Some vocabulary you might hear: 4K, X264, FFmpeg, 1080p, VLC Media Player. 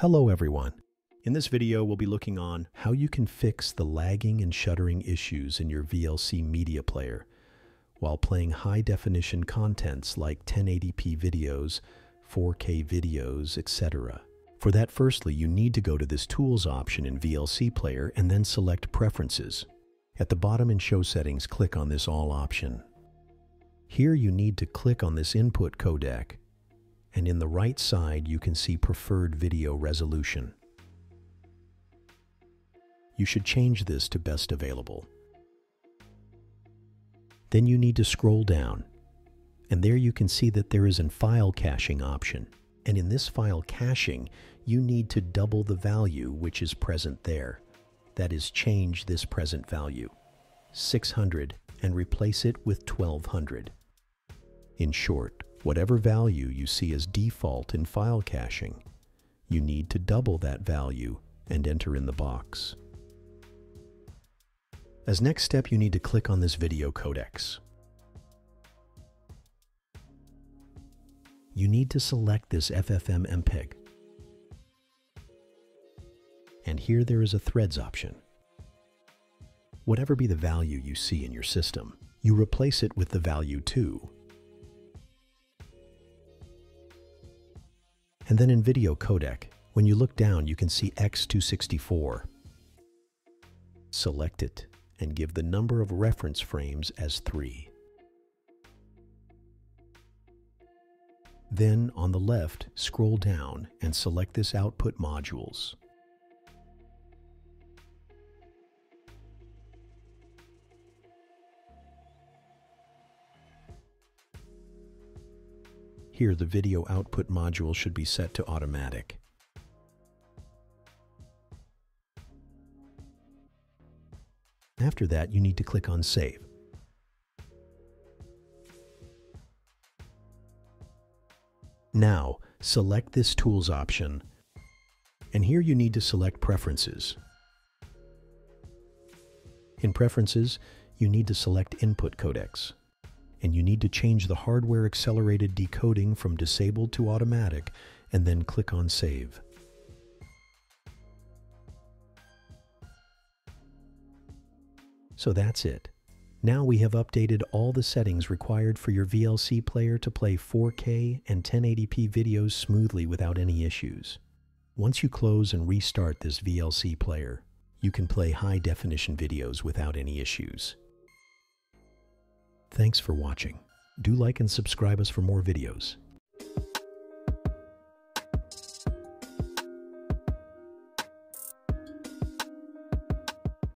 Hello everyone. In this video, we'll be looking on how you can fix the lagging and shuttering issues in your VLC media player while playing high-definition contents like 1080p videos, 4K videos, etc. For that, firstly, you need to go to this Tools option in VLC Player and then select Preferences. At the bottom in Show Settings, click on this All option. Here you need to click on this input codec, and in the right side you can see Preferred Video Resolution. You should change this to Best Available. Then you need to scroll down, and there you can see that there is a file caching option. And in this file caching, you need to double the value which is present there. That is, change this present value, 600, and replace it with 1200. In short, whatever value you see as default in file caching, you need to double that value and enter in the box. As next step, you need to click on this video codecs. You need to select this FFmpeg. And here there is a Threads option. Whatever be the value you see in your system, you replace it with the value 2. And then in video codec, when you look down, you can see X264. Select it and give the number of reference frames as 3. Then, on the left, scroll down and select this Output Modules. Here, the Video Output Module should be set to Automatic. After that, you need to click on Save. Now, select this Tools option, and here you need to select Preferences. In Preferences, you need to select Input Codecs, and you need to change the Hardware Accelerated Decoding from Disabled to Automatic, and then click on Save. So that's it. Now we have updated all the settings required for your VLC player to play 4K and 1080p videos smoothly without any issues. Once you close and restart this VLC player, you can play high-definition videos without any issues. Thanks for watching. Do like and subscribe us for more videos.